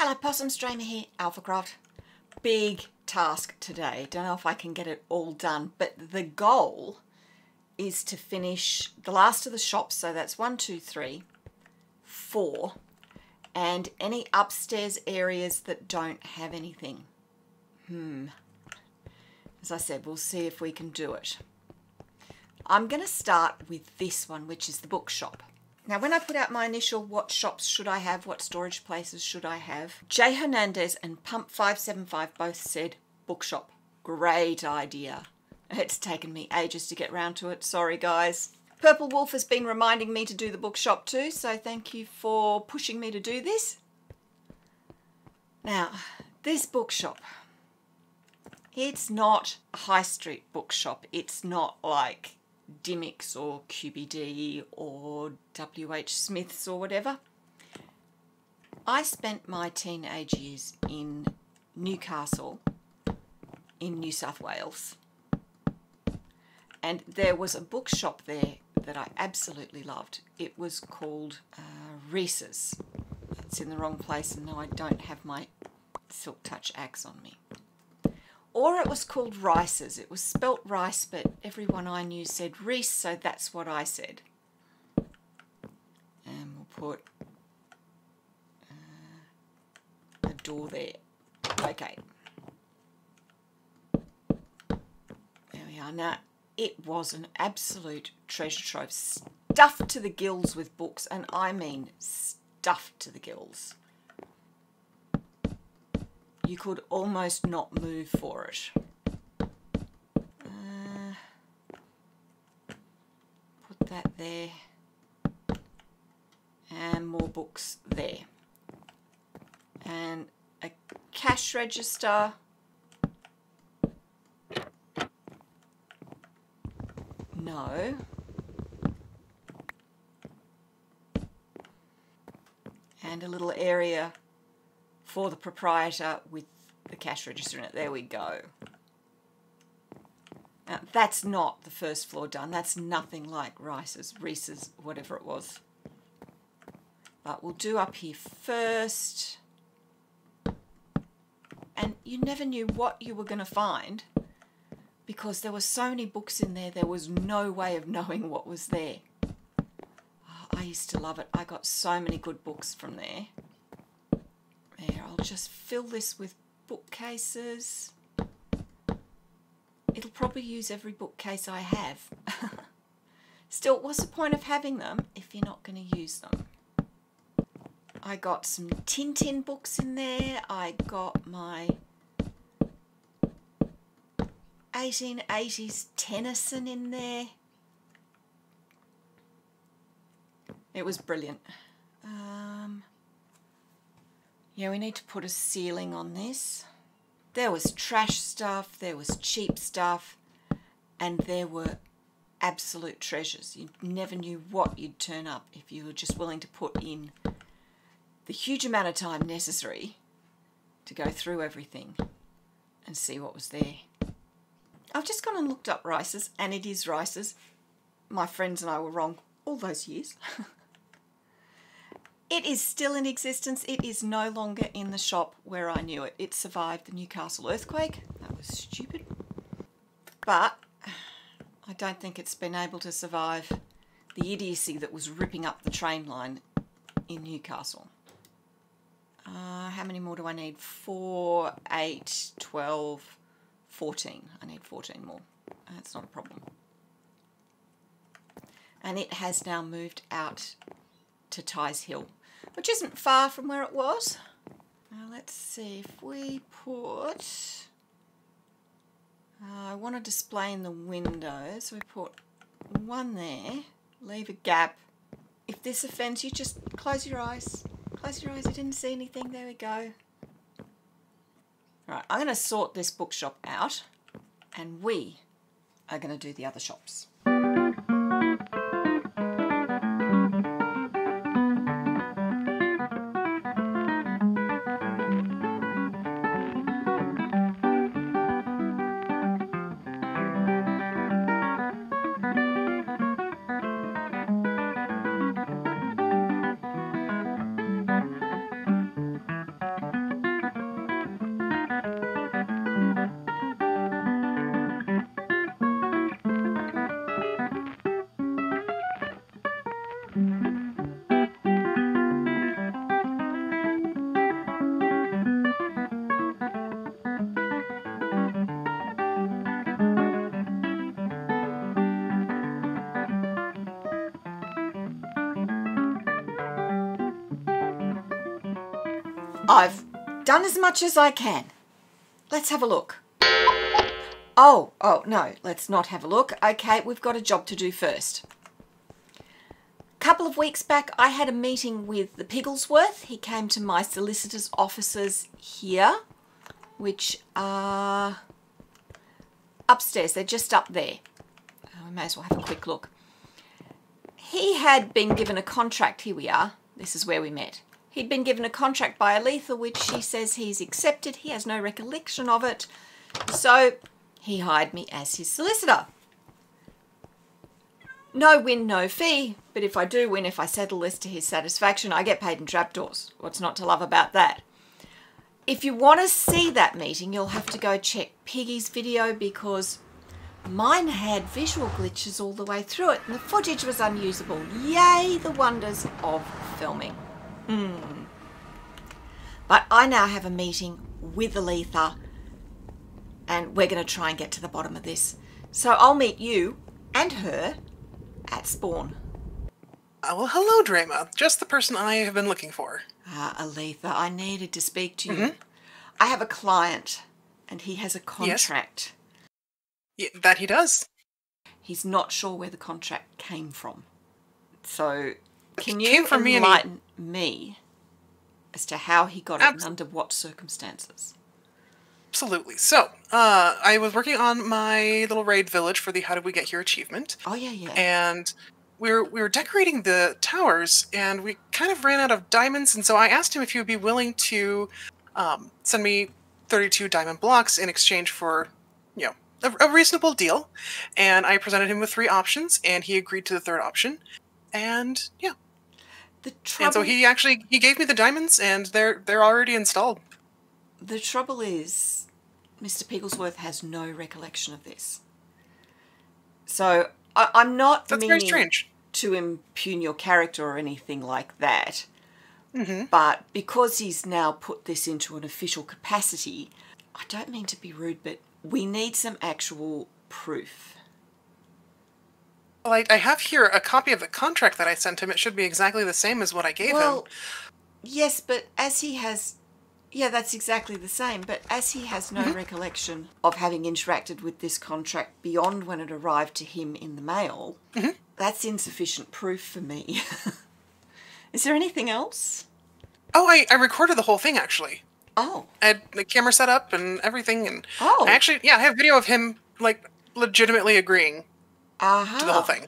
Hello, Possum Streamer here, Alphacraft. Big task today. Don't know if I can get it all done, but the goal is to finish the last of the shops. So that's 1, 2, 3, 4, and any upstairs areas that don't have anything. As I said, we'll see if we can do it. I'm going to start with this one, which is the bookshop. Now, when I put out my initial what shops should I have, what storage places should I have, J Hernandez and Pump575 both said bookshop. Great idea. It's taken me ages to get round to it. Sorry, guys. Purple Wolf has been reminding me to do the bookshop too, so thank you for pushing me to do this. Now, this bookshop, it's not a high street bookshop. It's not like Dimmicks or QBD or WH Smiths or whatever. I spent my teenage years in Newcastle in New South Wales, and there was a bookshop there that I absolutely loved. It was called Rices. It's in the wrong place, and now I don't have my Silk Touch axe on me. Or it was called Rices. It was spelt rice, but everyone I knew said Reese, so that's what I said. And we'll put a door there. Okay. There we are. Now, it was an absolute treasure trove, stuffed to the gills with books, and I mean stuffed to the gills. You could almost not move for it. Put that there. And more books there. And a cash register. No. And a little area for the proprietor with the cash register in it. There we go. Now, that's not the first floor done. That's nothing like Reese's, whatever it was. But we'll do up here first. And you never knew what you were going to find, because there were so many books in there, there was no way of knowing what was there. Oh, I used to love it. I got so many good books from there. There, I'll just fill this with bookcases. It'll probably use every bookcase I have. Still, what's the point of having them if you're not going to use them? I got some Tintin books in there. I got my 1880s Tennyson in there. It was brilliant. Yeah, we need to put a ceiling on this. There was trash stuff, there was cheap stuff, and there were absolute treasures. You never knew what you'd turn up if you were just willing to put in the huge amount of time necessary to go through everything and see what was there. I've just gone and looked up Rices, and it is Rices. My friends and I were wrong all those years. It is still in existence. It is no longer in the shop where I knew it. It survived the Newcastle earthquake. That was stupid. But I don't think it's been able to survive the idiocy that was ripping up the train line in Newcastle. How many more do I need? 4, 8, 12, 14. I need 14 more. That's not a problem. And it has now moved out to Ties Hill, which isn't far from where it was. Now let's see if we put... I want to display in the window, so we put one there, leave a gap. If this offends you, just close your eyes. Close your eyes, I didn't see anything, there we go. Alright, I'm going to sort this bookshop out, and we are going to do the other shops. I've done as much as I can. Let's have a look. Oh, no, let's not have a look. Okay, we've got a job to do first. A couple of weeks back, I had a meeting with the Pigglesworth. He came to my solicitor's offices here, which are upstairs. They're just up there. We may as well have a quick look. He had been given a contract. Here we are. This is where we met. He'd been given a contract by Aletha, which she says he's accepted. He has no recollection of it. So he hired me as his solicitor. No win, no fee. But if I do win, if I settle this to his satisfaction, I get paid in trapdoors. What's not to love about that? If you want to see that meeting, you'll have to go check Piggy's video because mine had visual glitches all the way through it and the footage was unusable. Yay, the wonders of filming. But I now have a meeting with Aletha and we're going to try and get to the bottom of this. So I'll meet you and her at Spawn. Well, hello, Dreyma. Just the person I have been looking for. Aletha, I needed to speak to you. I have a client and he has a contract. Yes. Yeah, that he does. He's not sure where the contract came from. So can you enlighten me as to how he got it and under what circumstances? Absolutely. So I was working on my little raid village for the How Did We Get Here achievement. Oh, yeah, yeah. And we were decorating the towers and we kind of ran out of diamonds. And so I asked him if he would be willing to send me 32 diamond blocks in exchange for, you know, a reasonable deal, and I presented him with 3 options, and he agreed to the 3rd option, and yeah. The trouble. And so he gave me the diamonds, and they're already installed. The trouble is, Mr. Pigglesworth has no recollection of this. So I'm not meaning to impugn your character or anything like that, but because he's now put this into an official capacity, I don't mean to be rude, but we need some actual proof. Well, I have here a copy of the contract that I sent him. It should be exactly the same as what I gave him. Well, yes, but as he has... Yeah, that's exactly the same. But as he has no recollection of having interacted with this contract beyond when it arrived to him in the mail, that's insufficient proof for me. Is there anything else? Oh, I recorded the whole thing, actually. Oh. I had the camera set up and everything, and actually, yeah, I have video of him like legitimately agreeing to the whole thing.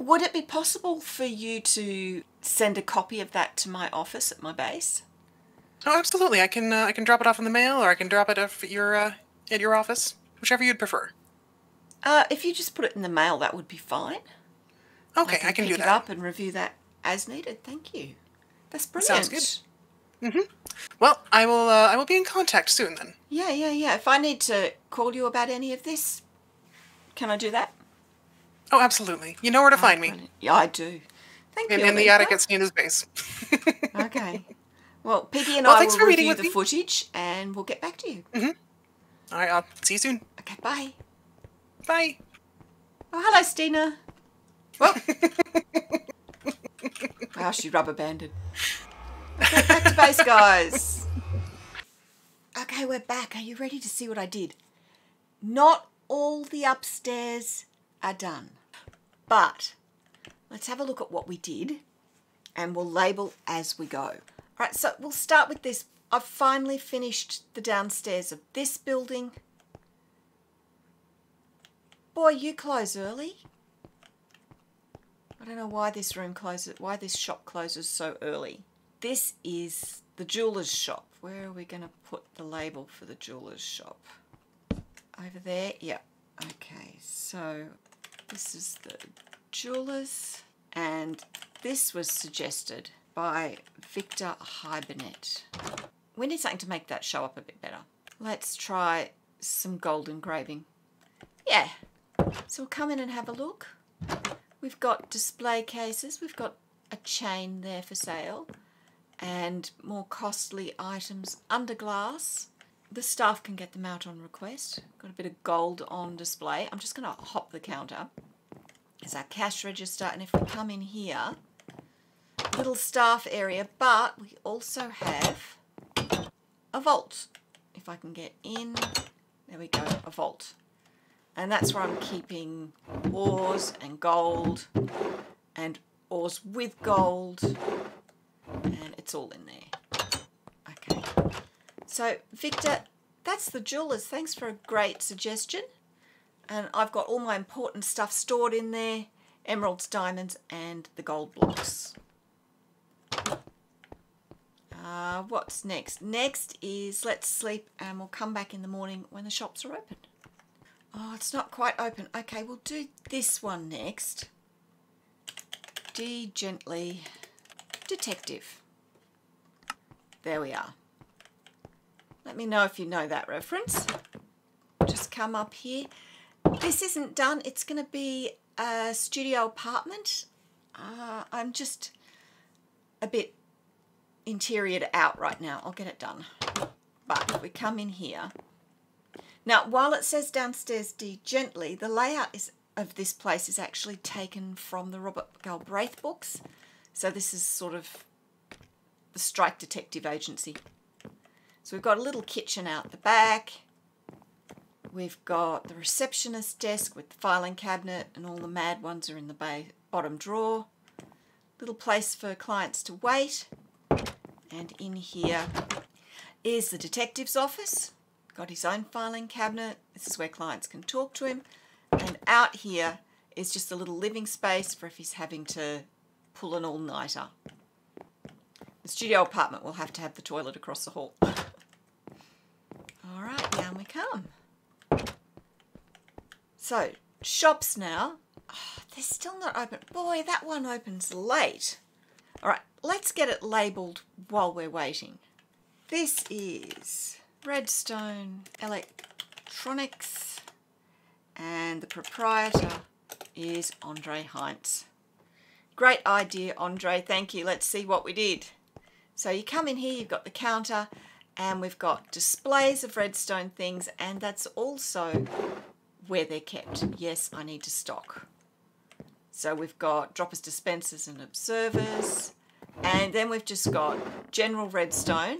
Would it be possible for you to send a copy of that to my office at my base? Oh, absolutely. I can drop it off in the mail, or I can drop it at your office, whichever you'd prefer. If you just put it in the mail, that would be fine. Okay, I can do that. Pick it up and review that as needed. Thank you. That's brilliant. Sounds good. Well, I will be in contact soon then. Yeah, yeah, yeah. If I need to call you about any of this, can I do that? Oh, absolutely. You know where to find me. Yeah, I do. Thank you. In the attic at Stina's base. Okay. Well, Piggy and I will review the footage and we'll get back to you. All right, I'll see you soon. Okay, bye. Bye. Oh, hello, Stina. Well. Wow, she rubber-banded. Okay, back to base, guys. Okay, we're back. Are you ready to see what I did? Not all the upstairs are done, but let's have a look at what we did and we'll label as we go. All right, so we'll start with this. I've finally finished the downstairs of this building. Boy, you close early. I don't know why this room closes, why this shop closes so early. This is the jeweler's shop. Where are we going to put the label for the jeweler's shop? Over there? Yeah. Okay, so this is the jeweler's, and this was suggested by Victor Hybinette. We need something to make that show up a bit better. Let's try some gold engraving. Yeah. So we'll come in and have a look. We've got display cases. We've got a chain there for sale. And more costly items under glass. The staff can get them out on request. Got a bit of gold on display. I'm just going to hop the counter. There's our cash register, and if we come in here, little staff area, but we also have a vault. If I can get in, there we go, a vault. And that's where I'm keeping ores and gold, and ores with gold, and it's all in there. Okay, so Victor, that's the jewelers. Thanks for a great suggestion. And I've got all my important stuff stored in there, emeralds, diamonds, and the gold blocks. What's next? Next is let's sleep and we'll come back in the morning when the shops are open. Oh, it's not quite open. Okay, we'll do this one next. De Gently Detective. There we are. Let me know if you know that reference. Just come up here. This isn't done. It's going to be a studio apartment. I'm just a bit interiored out right now. I'll get it done. But we come in here. Now, while it says downstairs D Gently, the layout is of this place is actually taken from the Robert Galbraith books. So this is sort of the Strike Detective Agency. So we've got a little kitchen out the back. We've got the receptionist desk with the filing cabinet, and all the mad ones are in the bottom drawer. Little place for clients to wait. And in here is the detective's office. Got his own filing cabinet. This is where clients can talk to him. And out here is just a little living space for if he's having to pull an all-nighter. The studio apartment will have the toilet across the hall. All right, down we come. So, shops now. Oh, they're still not open. Boy, that one opens late. All right, let's get it labelled while we're waiting. This is Redstone Electronics, and the proprietor is Andre Heintz. Great idea, Andre. Thank you. Let's see what we did. So you come in here, you've got the counter, and we've got displays of redstone things, and that's also where they're kept. Yes, I need to stock. So we've got droppers, dispensers, and observers. And then we've just got general redstone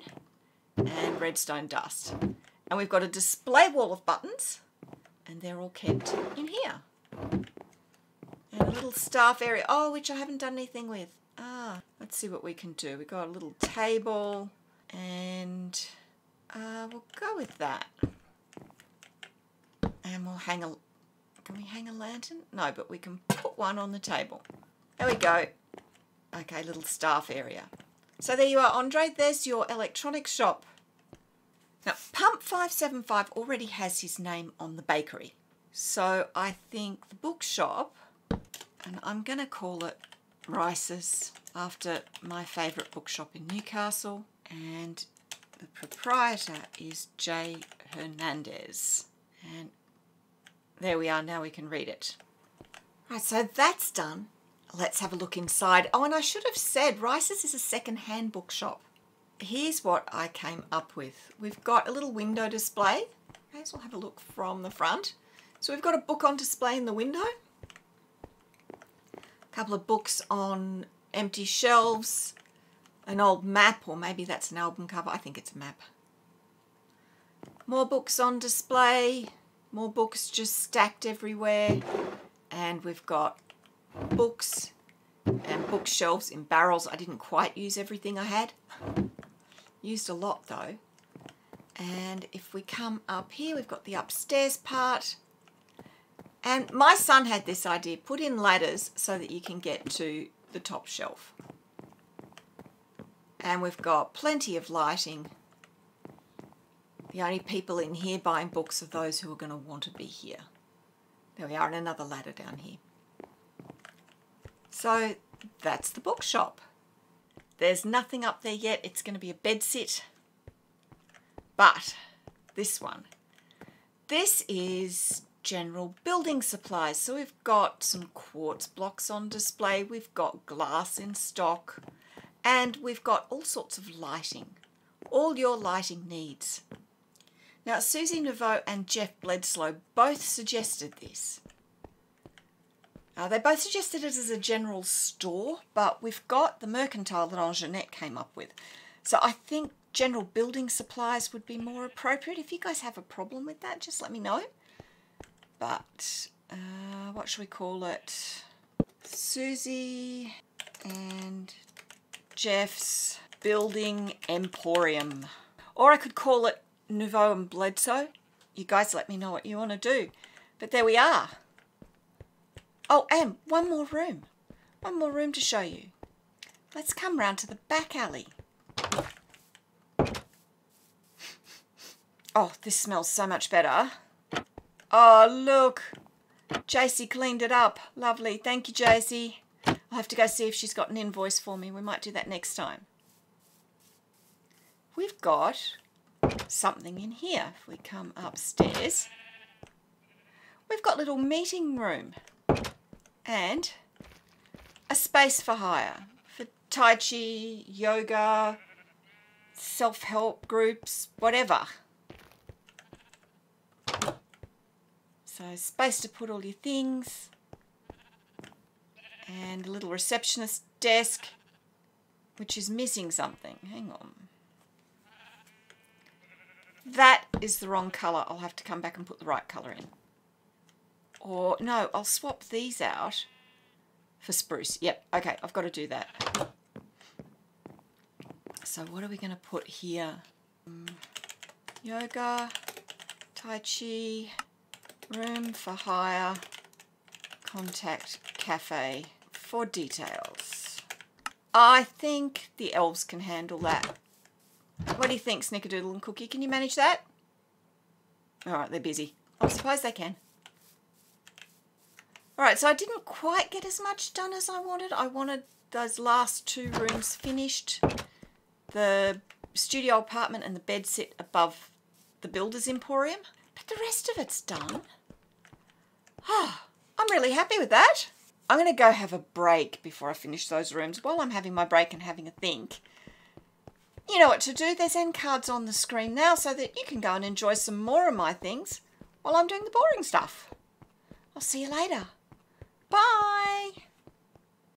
and redstone dust. And we've got a display wall of buttons, and they're all kept in here. And a little staff area, oh, which I haven't done anything with. Ah, let's see what we can do. We've got a little table, and we'll go with that. And we'll hang a... Can we hang a lantern? No, but we can put one on the table. There we go. Okay, little staff area. So there you are, Andre. There's your electronics shop. Now, Pump575 already has his name on the bakery. So I think the bookshop, and I'm going to call it Rices, after my favourite bookshop in Newcastle. And the proprietor is J Hernandez. And there we are, now we can read it. Right, so that's done. Let's have a look inside. Oh, and I should have said, Rice's is a second-hand bookshop. Here's what I came up with. We've got a little window display. Okay, so we'll have a look from the front. So we've got a book on display in the window. A couple of books on empty shelves. An old map, or maybe that's an album cover. I think it's a map. More books on display. More books just stacked everywhere, and we've got books and bookshelves in barrels. I didn't quite use everything I had. Used a lot though. And if we come up here, we've got the upstairs part. And my son had this idea, put in ladders so that you can get to the top shelf. And we've got plenty of lighting. The only people in here buying books are those who are going to want to be here. There we are, and another ladder down here. So that's the bookshop. There's nothing up there yet. It's going to be a bed sit. But this one. This is general building supplies. So we've got some quartz blocks on display. We've got glass in stock. And we've got all sorts of lighting. All your lighting needs. Now, Susie Nouveau and Jeff Bledsoe both suggested this. They both suggested it as a general store, but we've got the mercantile that Anjanette came up with. So I think general building supplies would be more appropriate. If you guys have a problem with that, just let me know. But what should we call it? Susie and Jeff's Building Emporium. Or I could call it Nouveau and Bledsoe. You guys let me know what you want to do. But there we are. Oh, and one more room. One more room to show you. Let's come round to the back alley. Oh, this smells so much better. Oh, look. Jaycee cleaned it up. Lovely. Thank you, Jaycee. I'll have to go see if she's got an invoice for me. We might do that next time. We've got something in here. If we come upstairs, we've got a little meeting room and a space for hire for Tai Chi, yoga, self-help groups, whatever. So space to put all your things and a little receptionist desk, which is missing something. Hang on. That is the wrong colour. I'll have to come back and put the right colour in. Or no, I'll swap these out for spruce. Yep, okay, I've got to do that. So what are we going to put here? Yoga, Tai Chi, room for hire, contact cafe for details. I think the elves can handle that. What do you think, Snickerdoodle and Cookie? Can you manage that? All right, they're busy. I suppose they can. All right, so I didn't quite get as much done as I wanted. I wanted those last two rooms finished. The studio apartment and the bed sit above the builder's emporium. But the rest of it's done. Oh, I'm really happy with that. I'm going to go have a break before I finish those rooms. While I'm having my break and having a think, you know what to do. There's end cards on the screen now so that you can go and enjoy some more of my things while I'm doing the boring stuff. I'll see you later. Bye.